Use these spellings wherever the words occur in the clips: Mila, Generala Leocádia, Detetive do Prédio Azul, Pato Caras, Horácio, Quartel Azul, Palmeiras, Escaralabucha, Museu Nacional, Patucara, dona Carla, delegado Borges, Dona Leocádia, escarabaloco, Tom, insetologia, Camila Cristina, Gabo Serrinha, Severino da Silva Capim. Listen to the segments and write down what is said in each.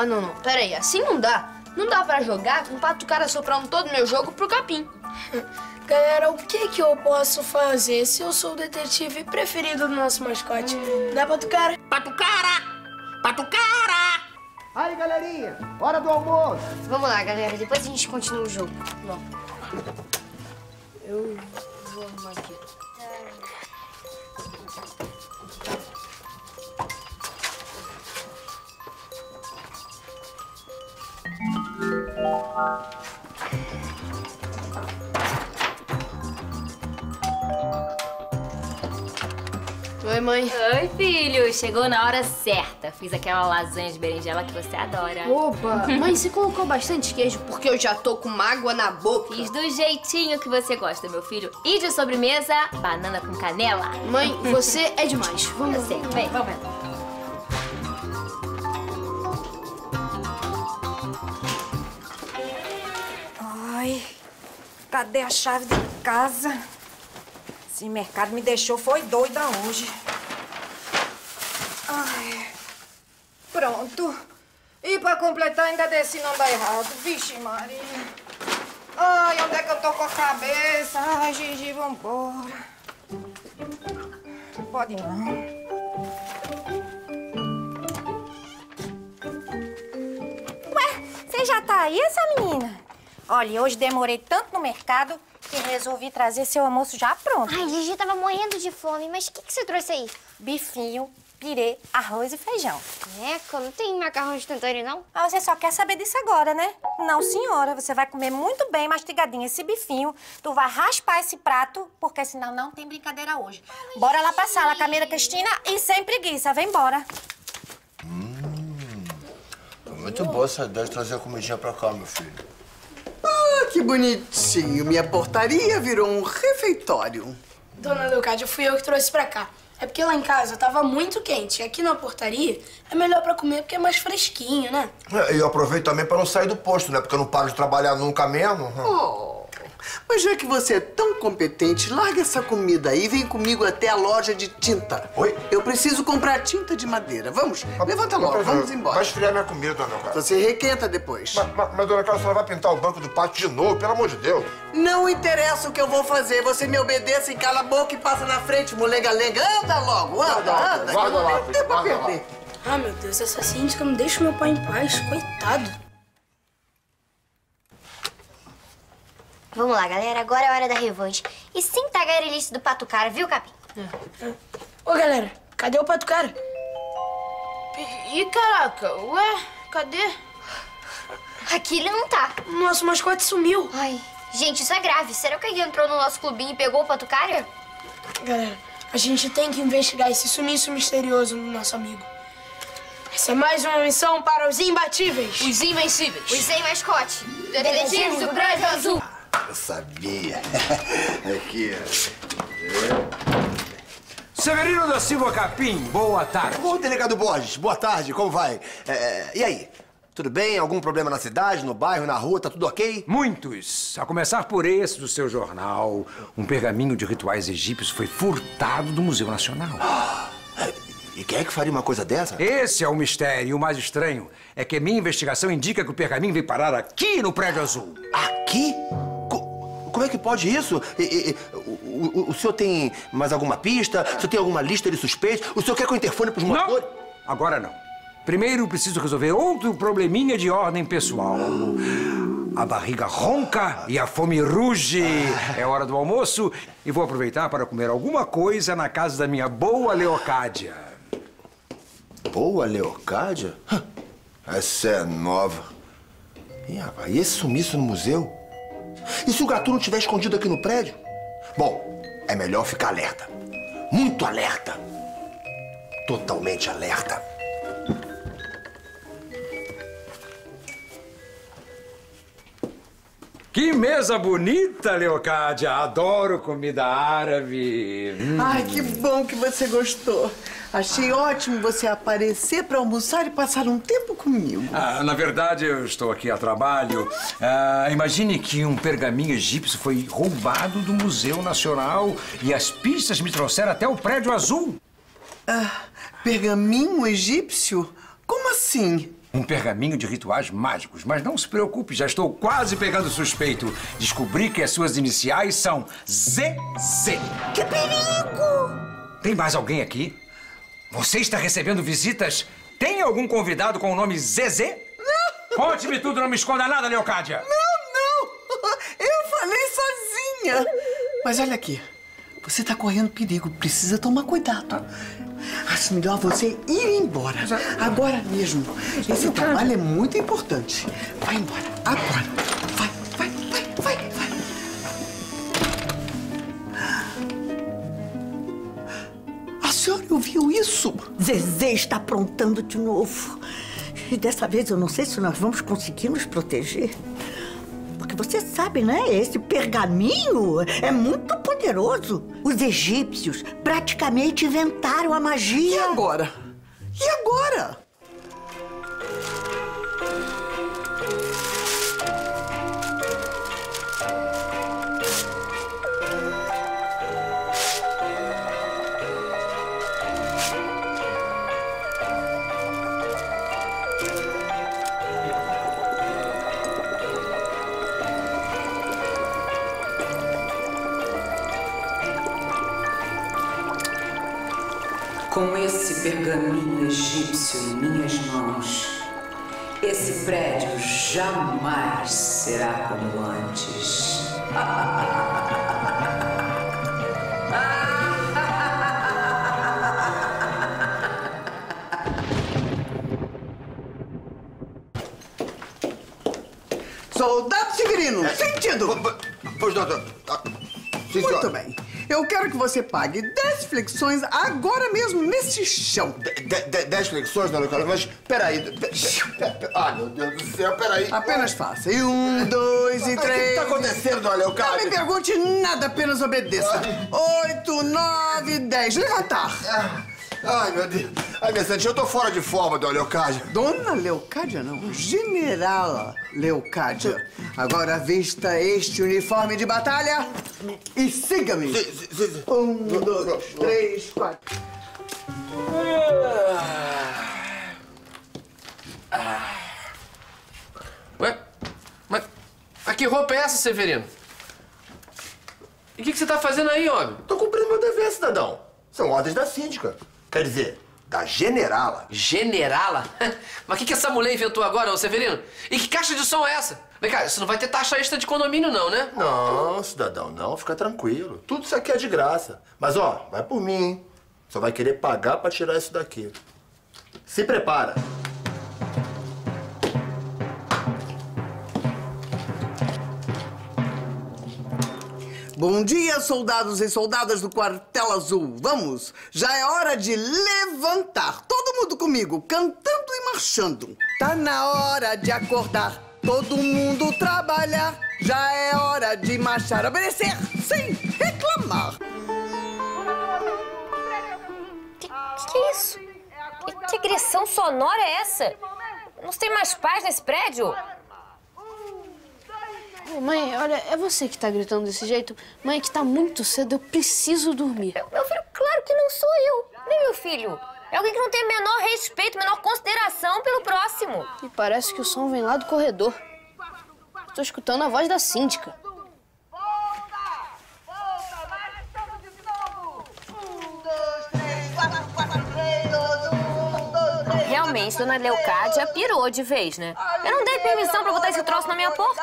Ah, não, não. Pera aí, assim não dá. Não dá pra jogar com o Pato Caras soprando todo meu jogo pro capim. Galera, o que que eu posso fazer se eu sou o detetive preferido do nosso mascote? Dá Pato Cara? Pato Cara! Pato Cara! Aí, galerinha, hora do almoço. Vamos lá, galera, depois a gente continua o jogo. Não. Eu vou arrumar aqui. Oi, mãe. Oi, filho. Chegou na hora certa. Fiz aquela lasanha de berinjela que você adora. Opa! Mãe, você colocou bastante queijo porque eu já tô com mágoa na boca. Fiz do jeitinho que você gosta, meu filho. E de sobremesa, banana com canela. Mãe, você é demais. Vamos lá. Vem, vamos lá. Cadê a chave da casa? Esse mercado me deixou, foi doida hoje. Ai, pronto. E pra completar, ainda desci não dá errado. Vixe, Maria. Ai, onde é que eu tô com a cabeça? Ai, Gigi, vambora. Não pode não. Ué, você já tá aí, essa menina? Olha, hoje demorei tanto no mercado que resolvi trazer seu almoço já pronto. Ai, Gigi, tava morrendo de fome, mas o que que você trouxe aí? Bifinho, pirê, arroz e feijão. Eca, não tem macarrão instantâneo, não? Ah, você só quer saber disso agora, né? Não, senhora, você vai comer muito bem mastigadinho esse bifinho, tu vai raspar esse prato, porque senão não tem brincadeira hoje. Ai, bora lá pra sala, Camila Cristina, e sem preguiça, vem embora. Muito boa essa ideia de trazer a comidinha pra cá, meu filho. Ah, que bonitinho. Minha portaria virou um refeitório. Dona Leocádia, fui eu que trouxe pra cá. É porque lá em casa tava muito quente. Aqui na portaria é melhor pra comer porque é mais fresquinho, né? É, e eu aproveito também pra não sair do posto, né? Porque eu não paro de trabalhar nunca mesmo. Oh, mas já que você é tão competente, larga essa comida aí e vem comigo até a loja de tinta. Oi? Eu preciso comprar tinta de madeira. Vamos, levanta logo, vamos embora. Vai esfriar minha comida, dona Carla. Você requenta depois. Mas dona Carla, você vai pintar o banco do pátio de novo, pelo amor de Deus. Não interessa o que eu vou fazer. Você me obedece e cala a boca e passa na frente, molenga-lenga. Anda logo, anda. Guarda lá, filho, guarda lá. Ah, meu Deus, essa síndica não deixa meu pai em paz. Coitado. Vamos lá, galera. Agora é a hora da revanche. E sem tagarelice do Pato Cara, viu, Capim? Ô, galera, cadê o Pato Cara? Ih, caraca. Ué, cadê? Aqui ele não tá. Nosso mascote sumiu. Ai, gente, isso é grave. Será que ele entrou no nosso clubinho e pegou o Pato Cara? Galera, a gente tem que investigar esse sumiço misterioso do nosso amigo. Essa é mais uma missão para os imbatíveis. Os invencíveis. Os sem mascote. Detetive do Prédio Azul. Eu sabia. Aqui, ó. Severino da Silva Capim, boa tarde. Ô, delegado Borges, boa tarde, como vai? E aí? Tudo bem? Algum problema na cidade, no bairro, na rua? Tá tudo ok? Muitos. A começar por esse do seu jornal. Um pergaminho de rituais egípcios foi furtado do Museu Nacional. E quem é que faria uma coisa dessa? Esse é o mistério. E o mais estranho é que minha investigação indica que o pergaminho veio parar aqui no Prédio Azul. Aqui? Como é que pode isso? O senhor tem mais alguma pista? O senhor tem alguma lista de suspeitos? O senhor quer que eu interfone pros motores? Não! Agora não. Primeiro, preciso resolver outro probleminha de ordem pessoal. A barriga ronca e a fome ruge. É hora do almoço e vou aproveitar para comer alguma coisa na casa da minha boa Leocádia. Boa Leocádia? Essa é nova. Ih, rapaz, e esse sumiço no museu? E se o gatuno não estiver escondido aqui no prédio? Bom, é melhor ficar alerta. Muito alerta. Totalmente alerta. Que mesa bonita, Leocádia. Adoro comida árabe. Ai, que bom que você gostou. Achei ótimo você aparecer para almoçar e passar um tempo comigo. Ah, na verdade, eu estou aqui a trabalho. Ah, imagine que um pergaminho egípcio foi roubado do Museu Nacional e as pistas me trouxeram até o Prédio Azul. Ah, pergaminho egípcio? Como assim? Um pergaminho de rituais mágicos. Mas não se preocupe, já estou quase pegando suspeito. Descobri que as suas iniciais são ZZ. Que perigo! Tem mais alguém aqui? Você está recebendo visitas? Tem algum convidado com o nome ZZ? Não! Conte-me tudo, não me esconda nada, Leocádia! Não, não! Eu falei sozinha! Mas olha aqui, você está correndo perigo, precisa tomar cuidado. Acho melhor você ir embora, agora mesmo. Esse trabalho é muito importante. Vai embora, agora. Vai, vai, vai, vai, vai. A senhora ouviu isso? Zezé está aprontando de novo. E dessa vez eu não sei se nós vamos conseguir nos proteger. Porque você sabe, né? Esse pergaminho é muito poderoso. Os egípcios praticamente inventaram a magia. E agora? E agora? Com esse pergaminho egípcio em minhas mãos, esse prédio jamais será como antes. Soldado Severino, sentido! Pois doutor. Muito bem. Eu quero que você pague 10 flexões agora mesmo, nesse chão. 10 flexões, dona Carla? Mas peraí. Ah, meu Deus do céu, peraí. Apenas faça. E 1, 2 e 3. O que está acontecendo, dona Leocádia? Não me pergunte nada, apenas obedeça. 8, 9, 10. Levantar. Ai, meu Deus. Ai, minha santa, eu tô fora de forma, dona Leocádia. Dona Leocádia, não. Generala Leocádia. Agora vista este uniforme de batalha e siga-me. 1, 2, 3, 4. Ué? Mas que roupa é essa, Severino? E o que você tá fazendo aí, homem? Tô cumprindo meu dever, cidadão. São ordens da síndica. Quer dizer... da Generala. Generala? Mas o que essa mulher inventou agora, ô Severino? E que caixa de som é essa? Vem cá, isso não vai ter taxa extra de condomínio não, né? Não, cidadão, não. Fica tranquilo. Tudo isso aqui é de graça. Mas, ó, vai por mim, hein? Só vai querer pagar pra tirar isso daqui. Se prepara. Bom dia, soldados e soldadas do Quartel Azul. Vamos, já é hora de levantar. Todo mundo comigo, cantando e marchando. Tá na hora de acordar, todo mundo trabalhar. Já é hora de marchar, obedecer, sem reclamar. Que é isso? Que agressão sonora é essa? Não tem mais paz nesse prédio? Oh, mãe, olha, é você que tá gritando desse jeito. Mãe, que tá muito cedo, eu preciso dormir. Meu filho, claro que não sou eu, nem meu filho. É alguém que não tem o menor respeito, a menor consideração pelo próximo. E parece que o som vem lá do corredor. Estou escutando a voz da síndica. Realmente, dona Leocádia pirou de vez, né? Eu não dei permissão pra botar esse troço na minha porta.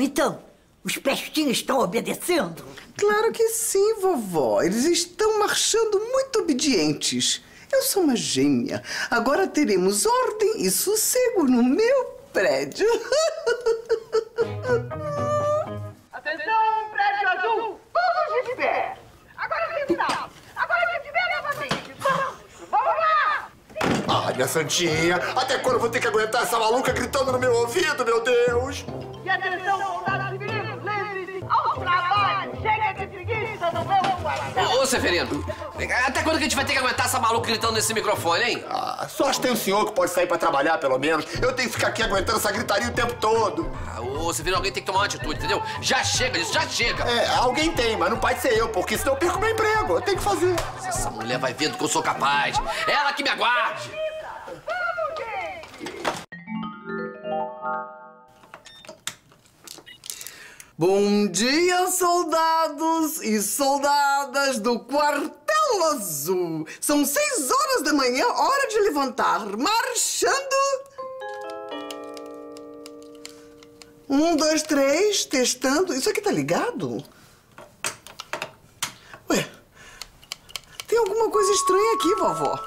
Então, os pestinhos estão obedecendo? Claro que sim, vovó. Eles estão marchando muito obedientes. Eu sou uma gênia. Agora teremos ordem e sossego no meu prédio. Atenção, prédio azul! Todos de pé! Agora é final! Agora é de pé novamente! Vamos lá! Ai, minha santinha! Até quando eu vou ter que aguentar essa maluca gritando no meu ouvido, meu Deus? E atenção, soldados e meninos, lembre-se, ao trabalho, chega de preguiça no meu coração. Ô, Severino, até quando que a gente vai ter que aguentar essa maluca gritando nesse microfone, hein? Ah, só acho que tem um senhor que pode sair pra trabalhar, pelo menos. Eu tenho que ficar aqui aguentando essa gritaria o tempo todo. Ah, ô, Severino, alguém tem que tomar uma atitude, entendeu? Já chega disso, já chega. É, alguém tem, mas não pode ser eu, porque senão eu perco meu emprego. Eu tenho que fazer. Mas essa mulher vai vendo que eu sou capaz. Ela que me aguarde. Vamos! Bom dia, soldados e soldadas do Quartel Azul. São 6 horas da manhã, hora de levantar. Marchando! 1, 2, 3, testando. Isso aqui tá ligado? Ué, tem alguma coisa estranha aqui, vovó.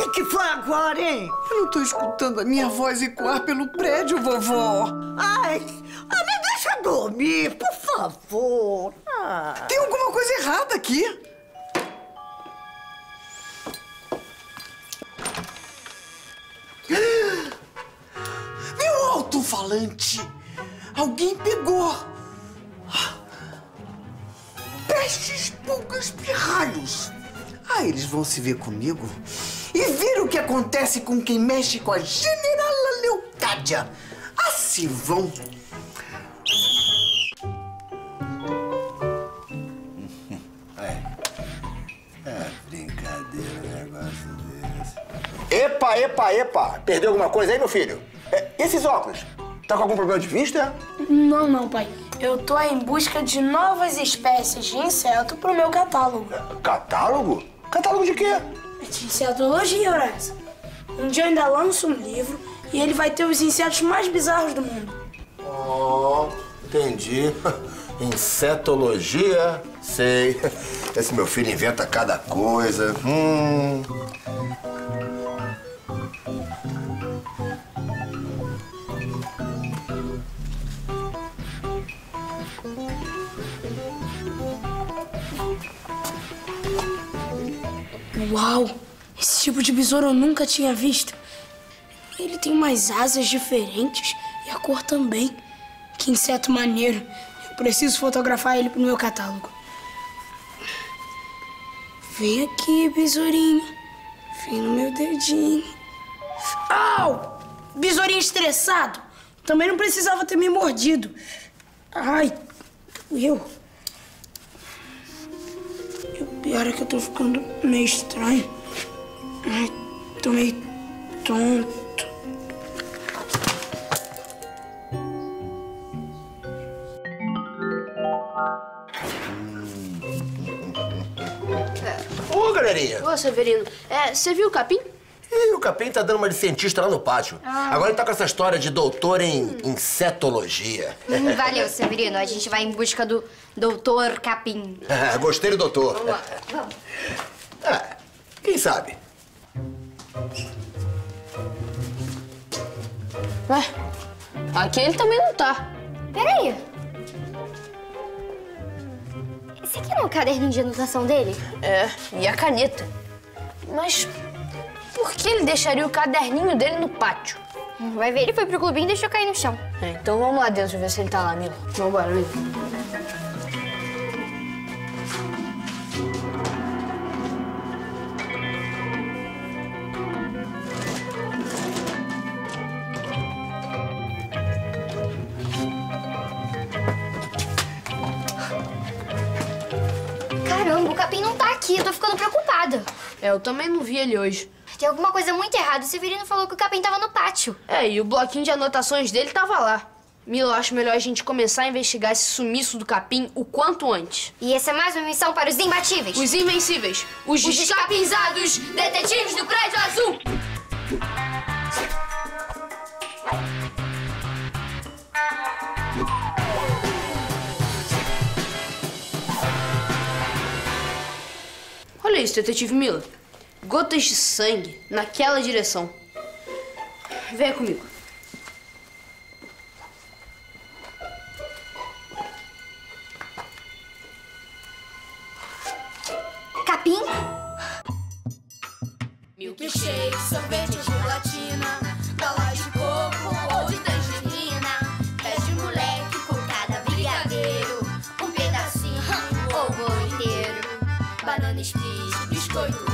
O que foi agora, hein? Eu não tô escutando a minha voz ecoar pelo prédio, vovó. Ai, me deixa dormir, por favor. Ah. Tem alguma coisa errada aqui. Meu alto-falante! Alguém pegou. Pestes, pulgas, pirralhos. Eles vão se ver comigo e ver o que acontece com quem mexe com a Generala Leocádia. Assim vão. Epa! Perdeu alguma coisa aí, meu filho? Esses óculos, tá com algum problema de vista? Não, pai. Eu tô em busca de novas espécies de inseto pro meu catálogo. Catálogo? Catálogo de quê? De insetologia, Horácio. Um dia eu ainda lanço um livro e ele vai ter os insetos mais bizarros do mundo. Oh, entendi. Insetologia? Sei. Esse meu filho inventa cada coisa. Uau! Esse tipo de besouro eu nunca tinha visto. Ele tem umas asas diferentes e a cor também. Que inseto maneiro. Eu preciso fotografar ele pro meu catálogo. Vem aqui, besourinho. Vem no meu dedinho. Au! Besourinho estressado. Também não precisava ter me mordido. Ai, doeu. Pior é que eu tô ficando meio estranho. Ai, tô meio tonto. Ô, galerinha! Ô, Severino, você viu o Capim? Ih, o Capim tá dando uma de cientista lá no pátio. Agora ele tá com essa história de doutor em insetologia. Valeu, Severino. A gente vai em busca do doutor Capim. Gostei do doutor. Vamos lá, vamos. Quem sabe? Ué, aqui ele também não tá. Peraí. Esse aqui não é o caderno de anotação dele? É, e a caneta. Mas... por que ele deixaria o caderninho dele no pátio? Vai ver, ele foi pro clubinho e deixou cair no chão. Então vamos lá dentro ver se ele tá lá, Mila. Vambora, Mila. Caramba, o Capim não tá aqui. Eu tô ficando preocupada. Eu também não vi ele hoje. Tem alguma coisa muito errada. O Severino falou que o Capim tava no pátio. E o bloquinho de anotações dele tava lá. Mila, eu acho melhor a gente começar a investigar esse sumiço do Capim o quanto antes. E essa é mais uma missão para os imbatíveis. Os invencíveis. Os descapinzados detetives do Prédio Azul. Olha isso, detetive Mila. Gotas de sangue naquela direção. Venha comigo. Capim? Milkshake, sorvete de gelatina, bala de coco ou de tangerina. Pés de moleque com cada brigadeiro, um pedacinho ou o bolo inteiro. Banana split, biscoito.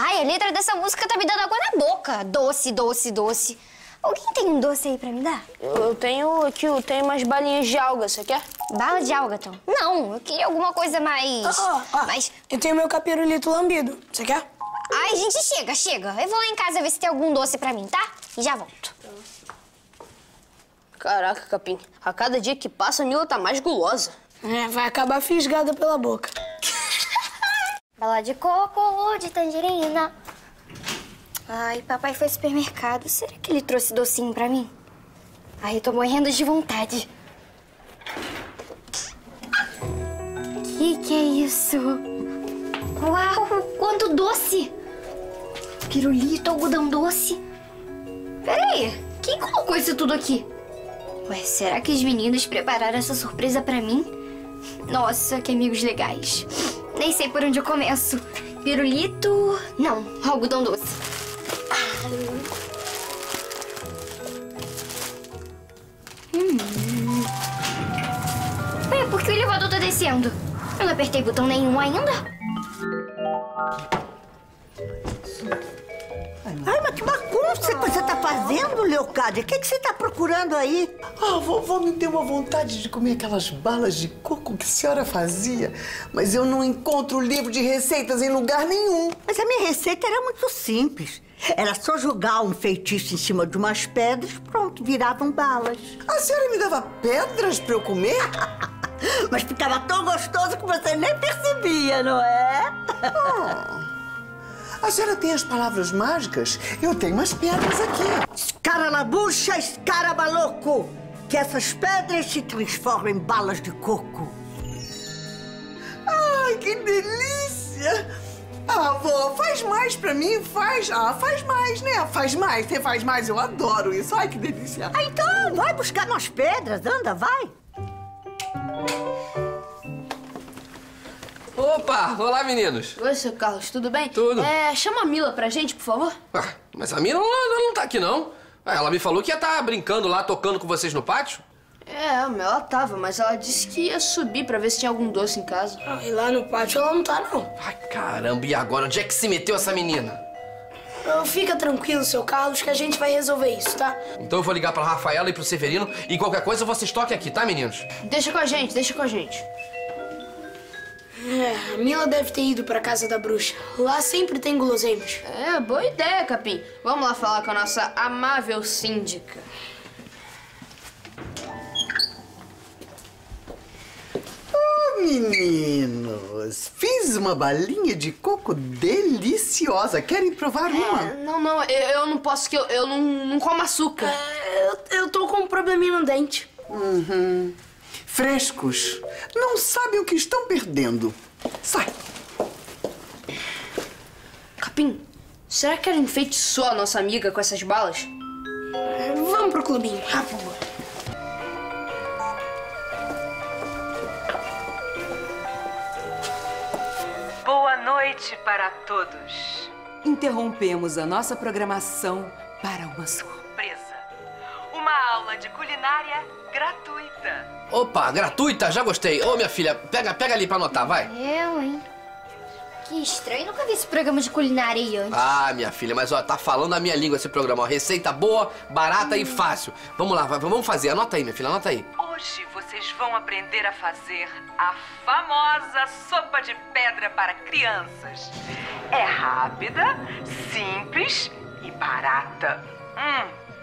Ai, a letra dessa música tá me dando água na boca. Doce, doce, doce. Alguém tem um doce aí pra me dar? Eu tenho aqui, eu tenho umas balinhas de alga, você quer? Bala de alga, Tom? Não, eu queria alguma coisa mais... mais... Eu tenho meu capirulito lambido, você quer? Ai, gente, chega, chega. Eu vou lá em casa ver se tem algum doce pra mim, tá? E já volto. Caraca, Capim, a cada dia que passa a Mila tá mais gulosa. É, vai acabar fisgada pela boca. Bala de coco ou de tangerina? Ai, papai foi ao supermercado. Será que ele trouxe docinho pra mim? Ai, eu tô morrendo de vontade. Que é isso? Uau, quanto doce! Pirulito, algodão doce. Peraí, quem colocou isso tudo aqui? Ué, será que as meninas prepararam essa surpresa pra mim? Nossa, que amigos legais. Nem sei por onde eu começo. Pirulito... Não, algodão doce. Ué, por que o elevador tá descendo? Eu não apertei botão nenhum ainda. Ai, mas que bagunça que você tá fazendo, Leocádia? O que você tá procurando aí? Ah, vovó me deu uma vontade de comer aquelas balas de coco que a senhora fazia. Mas eu não encontro o livro de receitas em lugar nenhum. Mas a minha receita era muito simples. Era só jogar um feitiço em cima de umas pedras, pronto, viravam balas. A senhora me dava pedras pra eu comer? Mas ficava tão gostoso que você nem percebia, não é? A senhora tem as palavras mágicas? Eu tenho umas pedras aqui. Escaralabucha, escarabaloco! Que essas pedras se transformam em balas de coco. Ai, que delícia! Ah, vó, faz mais pra mim, faz. Ah, faz mais, né? Faz mais, você faz mais, eu adoro isso. Ai, que delícia. Ah, então, vai buscar umas pedras, anda, vai. Opa, olá, meninos. Oi, seu Carlos, tudo bem? Tudo. É, chama a Mila pra gente, por favor. Ah, mas a Mila não tá aqui, não. Ela me falou que ia tá brincando lá, tocando com vocês no pátio. É, ela tava, mas ela disse que ia subir pra ver se tinha algum doce em casa. Ah, e lá no pátio ela não tá, não. Ai, caramba, e agora? Onde é que se meteu essa menina? Não, fica tranquilo, seu Carlos, que a gente vai resolver isso, tá? Então eu vou ligar pra Rafaela e pro Severino e qualquer coisa vocês toquem aqui, tá, meninos? Deixa com a gente, deixa com a gente. É, a Mila deve ter ido pra casa da bruxa. Lá sempre tem guloseimas. É, boa ideia, Capim. Vamos lá falar com a nossa amável síndica. Meninos, fiz uma balinha de coco deliciosa. Querem provar uma? Não, não, eu não posso, que eu não como açúcar. Eu tô com um probleminha no dente. Uhum. Frescos, não sabem o que estão perdendo. Sai. Capim, será que ela enfeitiçou a nossa amiga com essas balas? Vamos pro clubinho, rápido. Boa noite para todos. Interrompemos a nossa programação para uma surpresa. Uma aula de culinária gratuita. Opa, gratuita? Já gostei. Ô, minha filha, pega ali pra anotar, vai. Eu, hein? Que estranho, nunca vi esse programa de culinária aí antes. Ah, minha filha, mas ó, tá falando a minha língua esse programa. Ó, receita boa, barata e fácil. Vamos lá, vamos fazer. Anota aí, minha filha, anota aí. Hoje vocês vão aprender a fazer a famosa sopa de pedra para crianças. É rápida, simples e barata.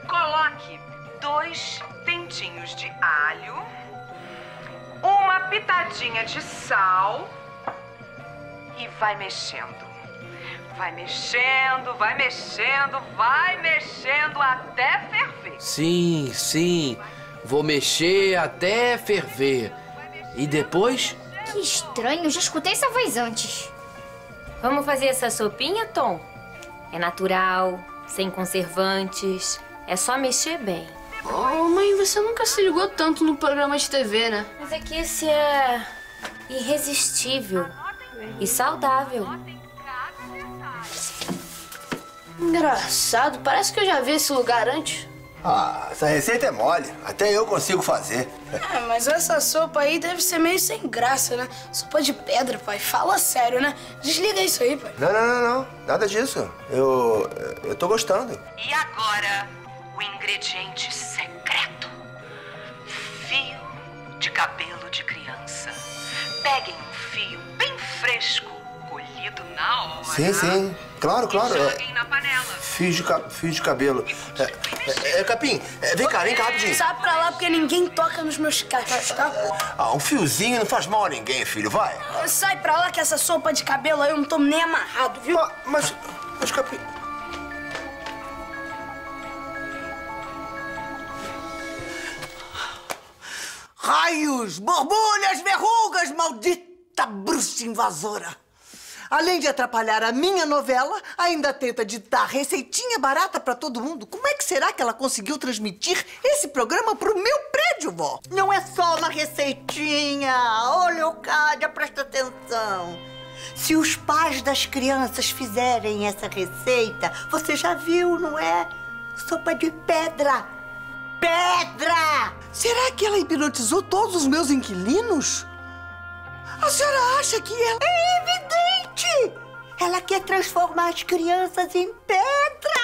Coloque 2 dentinhos de alho, 1 pitadinha de sal e vai mexendo. Vai mexendo, vai mexendo, vai mexendo até ferver. Sim, sim. Vou mexer até ferver. E depois? Que estranho, eu já escutei essa voz antes. Vamos fazer essa sopinha, Tom? É natural, sem conservantes. É só mexer bem. Oh, mãe, você nunca se ligou tanto no programa de TV, né? Mas é que esse é irresistível e saudável. Engraçado, parece que eu já vi esse lugar antes. Ah, essa receita é mole. Até eu consigo fazer. Ah, mas essa sopa aí deve ser meio sem graça, né? Sopa de pedra, pai. Fala sério, né? Desliga isso aí, pai. Não, não, não, não. Nada disso. Eu tô gostando. E agora, o ingrediente secreto. Fio de cabelo de criança. Peguem um fio bem fresco, colhido na hora. Sim, sim. Claro, claro. E joguem na panela. Fio de cabelo. Capim, vem cá, rapidinho. Sai pra lá porque ninguém toca nos meus cachos, tá? Ah, um fiozinho não faz mal a ninguém, filho, vai. Sai pra lá que essa sopa de cabelo aí eu não tô nem amarrado, viu? Mas Capim... Raios, borbulhas, verrugas, maldita bruxa invasora! Além de atrapalhar a minha novela, ainda tenta ditar receitinha barata pra todo mundo. Como é que será que ela conseguiu transmitir esse programa pro meu prédio, vó? Não é só uma receitinha. Ô, Leocádia, presta atenção. Se os pais das crianças fizerem essa receita, você já viu, não é? Sopa de pedra. Pedra! Será que ela hipnotizou todos os meus inquilinos? A senhora acha que ela... É evidente! Ela quer transformar as crianças em pedra!